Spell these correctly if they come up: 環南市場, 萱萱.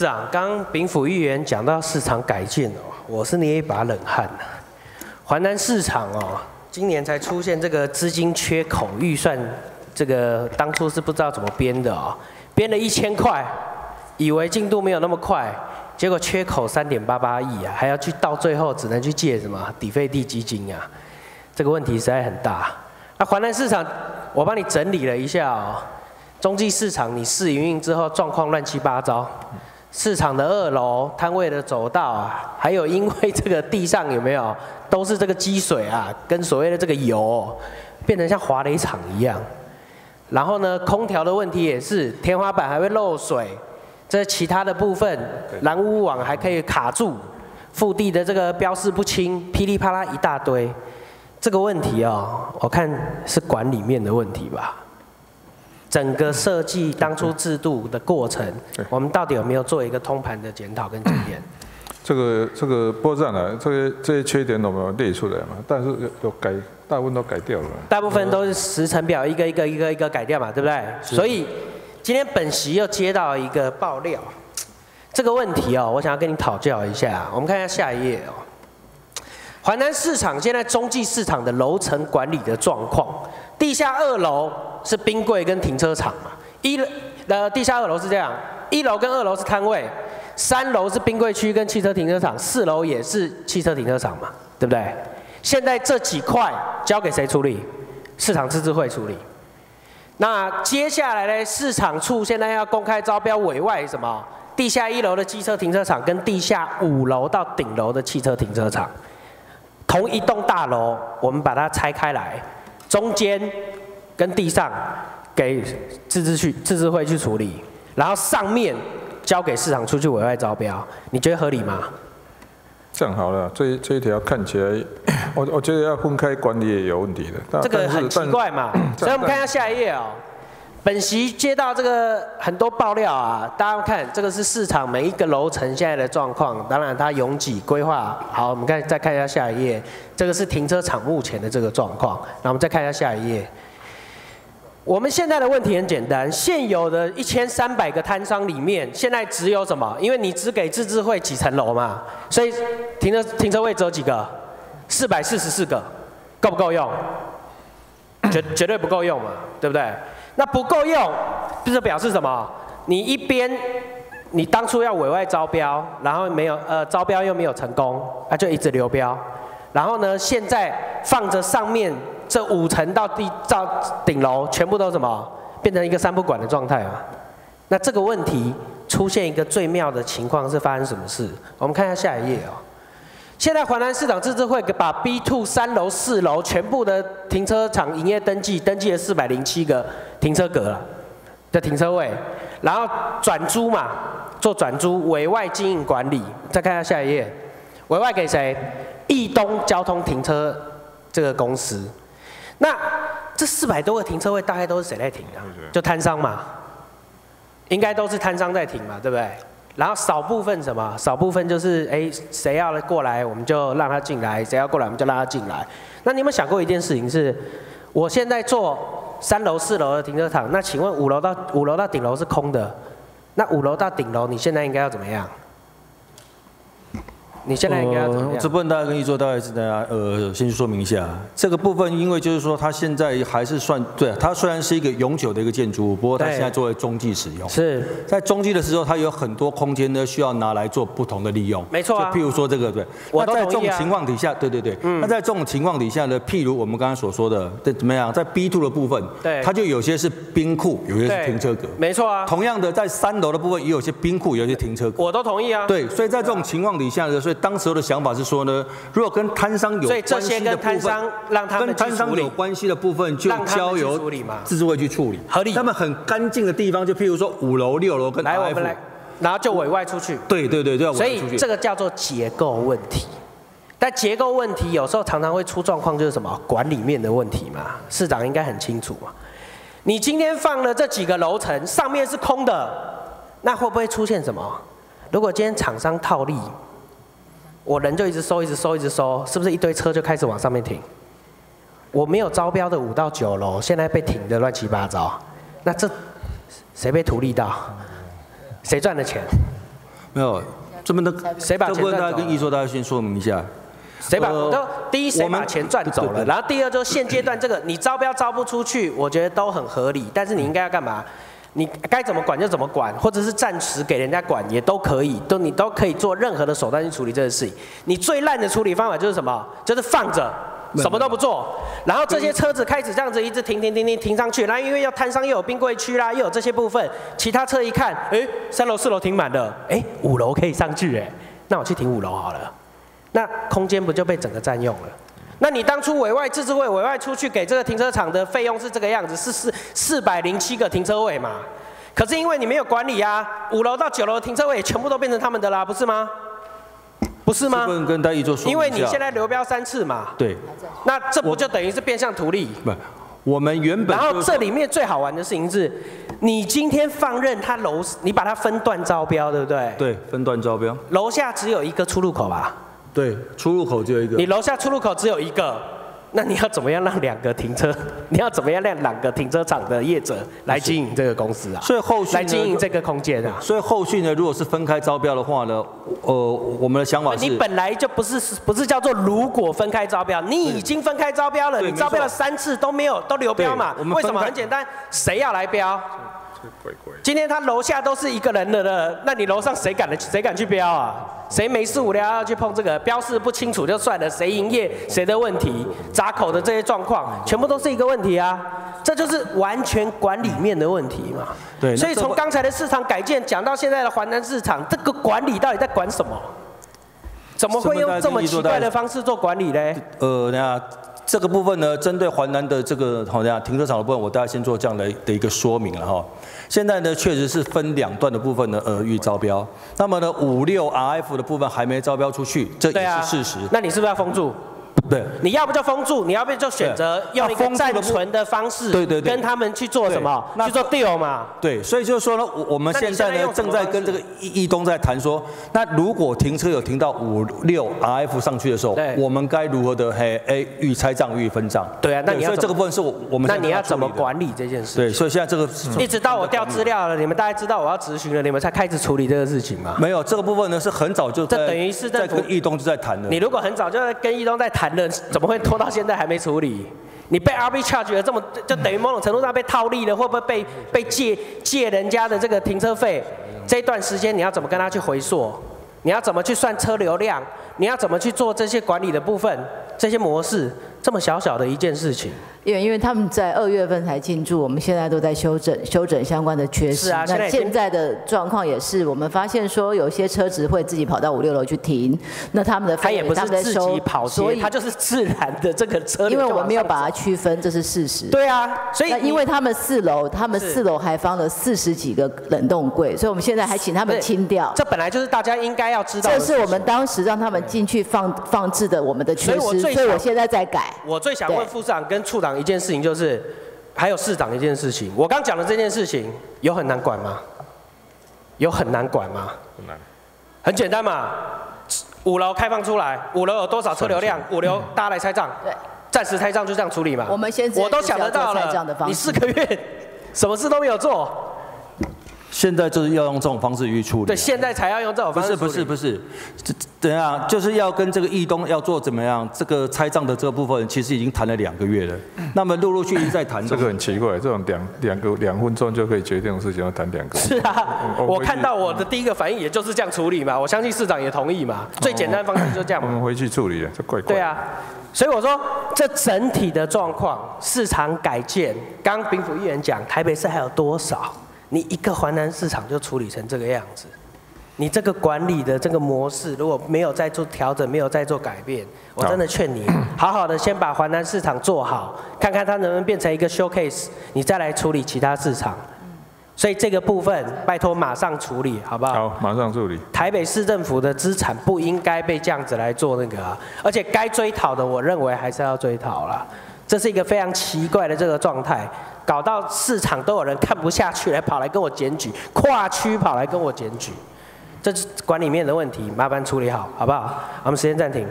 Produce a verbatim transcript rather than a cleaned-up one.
是啊，刚秉府议员讲到市场改建哦，我是捏一把冷汗呐。华南市场哦，今年才出现这个资金缺口，预算这个当初是不知道怎么编的哦，编了一千块，以为进度没有那么快，结果缺口三点八八亿啊，还要去到最后只能去借什么底费地基金啊，这个问题实在很大。那华南市场我帮你整理了一下哦。 中继市场你试营运之后状况乱七八糟，市场的二楼摊位的走道啊，还有因为这个地上有没有都是这个积水啊，跟所谓的这个油，变成像滑雷场一样。然后呢，空调的问题也是，天花板还会漏水，这其他的部分拦污网还可以卡住，腹地的这个标示不清，噼里啪啦一大堆。这个问题哦，我看是管理面的问题吧。 整个设计当初制度的过程，我们到底有没有做一个通盘的检讨跟检验？这个这个波站啊，这个这些缺点我们列出来嘛，但是有有改，大部分都改掉了。大部分都是时程表一个一个一个一个改掉嘛，对不对？所以今天本席又接到一个爆料，这个问题哦，我想要跟你讨教一下。我们看一下下一页哦，华南市场现在中继市场的楼层管理的状况，地下二楼。 是冰柜跟停车场嘛？一呃地下二楼是这样，一楼跟二楼是摊位，三楼是冰柜区跟汽车停车场，四楼也是汽车停车场嘛，对不对？现在这几块交给谁处理？市场自治会处理。那接下来呢？市场处现在要公开招标委外什么？地下一楼的机车停车场跟地下五楼到顶楼的汽车停车场，同一栋大楼，我们把它拆开来，中间。 跟地上给自治去自治会去处理，然后上面交给市场出去委外招标，你觉得合理吗？这样好了，这这一条看起来，我我觉得要分开管理也有问题的。这个很奇怪嘛，所以我们看一下下一页哦。本席接到这个很多爆料啊，大家看这个是市场每一个楼层现在的状况，当然它拥挤规划好，我们看再看一下下一页，这个是停车场目前的这个状况，那我们再看一下下一页。 我们现在的问题很简单，现有的一千三百个摊商里面，现在只有什么？因为你只给自治会几层楼嘛，所以停车停车位只有几个？四百四十四个，够不够用？绝绝对不够用嘛，对不对？那不够用，就是表示什么？你一边你当初要委外招标，然后没有呃招标又没有成功，啊就一直流标，然后呢现在放着上面。 这五层到地到顶楼，全部都什么变成一个三不管的状态嘛？那这个问题出现一个最妙的情况是发生什么事？我们看一下下一页哦。现在华南市场自治会把 B 二 三楼、四楼全部的停车场营业登记登记了四百零七个停车格了的停车位，然后转租嘛，做转租委外经营管理。再看一下下一页，委外给谁？义东交通停车这个公司。 那这四百多个停车位大概都是谁在停啊？就摊商嘛，应该都是摊商在停嘛，对不对？然后少部分什么？少部分就是哎，谁要过来我们就让他进来，谁要过来我们就让他进来。那你有没有想过一件事情是？我现在做三楼、四楼的停车场，那请问五楼到五楼到顶楼是空的，那五楼到顶楼你现在应该要怎么样？ 你现在应该呃，这部分大概跟预做大概是大家呃，先去说明一下这个部分，因为就是说它现在还是算对、啊，它虽然是一个永久的一个建筑物，不过它现在作为中继使用。是在中继的时候，它有很多空间呢，需要拿来做不同的利用。没错、啊，就譬如说这个对。我都同意啊。那在这种情况底下，对对对。嗯、那在这种情况底下呢，譬如我们刚刚所说的，这怎么样？在 B 二 的部分，对，它就有些是冰库，有些是停车格。没错啊。同样的，在三楼的部分也有些冰库，有些停车格。我都同意啊。对，所以在这种情况底下呢。 所以当时的想法是说呢，如果跟摊商有关系的部分，跟摊商有关系的部分就交由自治会去处理，合理。他们很干净的地方，就譬如说五楼、六楼跟 R F， 来我们来，然后就委外出去。对对对，就要委外出去。所以这个叫做结构问题。但结构问题有时候常常会出状况，就是什么管理面的问题嘛，市长应该很清楚嘛。你今天放了这几个楼层，上面是空的，那会不会出现什么？如果今天厂商套利？ 我人就一直收，一直收，一直收，是不是一堆车就开始往上面停？我没有招标的五到九楼，现在被停的乱七八糟，那这谁被图利到？谁赚的钱？没有，这边的谁把钱赚走？跟艺硕大讯说明一下。 谁把我都第一谁把钱赚走了，然后第二就是现阶段这个你招标招不出去，我觉得都很合理。但是你应该要干嘛？你该怎么管就怎么管，或者是暂时给人家管也都可以，都你都可以做任何的手段去处理这个事情。你最烂的处理方法就是什么？就是放着，什么都不做。然后这些车子开始这样子一直停停停停停上去，然后因为要摊商又有冰柜区啦，又有这些部分，其他车一看，哎，三楼四楼停满了，哎，五楼可以上去，哎，那我去停五楼好了。 那空间不就被整个占用了？那你当初委外自治会委外出去给这个停车场的费用是这个样子，是四四百零七个停车位嘛？可是因为你没有管理啊，五楼到九楼的停车位也全部都变成他们的啦，不是吗？不是吗？是跟大家做说明，因为你现在流标三次嘛。对。那这不就等于是变相图利？不，我们原本。然后这里面最好玩的事情是，你今天放任他楼，你把它分段招标，对不对？对，分段招标。楼下只有一个出入口吧？ 对，出入口只有一个。你楼下出入口只有一个，那你要怎么样让两个停车？你要怎么样让两个停车场的业者来经营这个公司啊？所以后续来经营这个空间啊。所以后续呢，如果是分开招标的话呢，呃，我们的想法是，你本来就不是不是叫做如果分开招标，你已经分开招标了，你招标了三次都没有都流标嘛？为什么？很简单，谁要来标？ 今天他楼下都是一个人的了，那你楼上谁敢的？谁敢去标啊？谁没事无聊要去碰这个？标示不清楚就算了，谁营业谁的问题，闸口的这些状况，全部都是一个问题啊！这就是完全管理面的问题嘛。对。所以从刚才的市场改建讲到现在的华南市场，这个管理到底在管什么？怎么会用这么奇怪的方式做管理呢？呃，那。 这个部分呢，针对华南的这个好像停车场的部分，我大概先做这样的的一个说明了哈。现在呢，确实是分两段的部分呢，呃，预招标。那么呢，五六 R F 的部分还没招标出去，这也是事实。啊、那你是不是要封住？对，你要不就封住，你要不就选择用一个暂存的方式，对对对，跟他们去做什么？去做 deal 嘛。对，所以就是说呢，我我们现在呢正在跟这个义东在谈说，那如果停车有停到五六 R F 上去的时候，我们该如何的嘿哎预拆账预分账？对啊，那你要所以这个部分是我我们那你要怎么管理这件事？对，所以现在这个一直到我调资料了，你们大家知道我要咨询了，你们才开始处理这个事情嘛？没有，这个部分呢是很早就这等于是在跟义东就在谈了。你如果很早就跟义东在谈。 怎么会拖到现在还没处理？你被 R B charge 了这么，就等于某种程度上被套利了，会不会被被借借人家的这个停车费？这一段时间你要怎么跟他去回溯？你要怎么去算车流量？你要怎么去做这些管理的部分？这些模式这么小小的一件事情，因为因为他们在二月份才进驻，我们现在都在修整修整相关的缺失。是啊，那现在的状况也是，我们发现说有些车子会自己跑到五六楼去停，那他们的他也不是自己跑，所以他就是自然的这个车。因为我们没有把它区分，这是事实。对啊，所以因为他们四楼，他们四楼还放了四十几个冷冻柜，所以我们现在还请他们清掉。这本来就是大家应该要知道的。这是我们当时让他们进去放放置的我们的缺失，所以我现在在。 我最想问副市长跟处长一件事情，就是还有市长一件事情。我刚讲的这件事情有很难管吗？有很难管吗？很难。很简单嘛，五楼开放出来，五楼有多少车流量？五楼大家来拆账。对。暂时拆账就这样处理嘛。我们现在我都想得到了，你四个月什么事都没有做。 现在就是要用这种方式去处理。对，现在才要用这种方式。不是不是不是，等下就是要跟这个义东要做怎么样？这个拆账的这个部分其实已经谈了两个月了。那么陆陆续续在谈。这个很奇怪，这种两两个两分钟就可以决定的事情，要谈两个。是啊，我看到我的第一个反应也就是这样处理嘛。我相信市长也同意嘛。最简单的方式就这样嘛。我们回去处理了，这怪怪。对啊，所以我说这整体的状况，市场改建，刚刚秉府议员讲，台北市还有多少？ 你一个华南市场就处理成这个样子，你这个管理的这个模式如果没有再做调整，没有再做改变，我真的劝你好好的先把华南市场做好，看看它能不能变成一个 showcase， 你再来处理其他市场。所以这个部分拜托马上处理，好不好？好，马上处理。台北市政府的资产不应该被这样子来做那个啊，而且该追讨的，我认为还是要追讨啦。这是一个非常奇怪的这个状态。 搞到市场都有人看不下去，来跑来跟我检举，跨区跑来跟我检举，这是管理面的问题，麻烦处理好，好不好？我们时间暂停。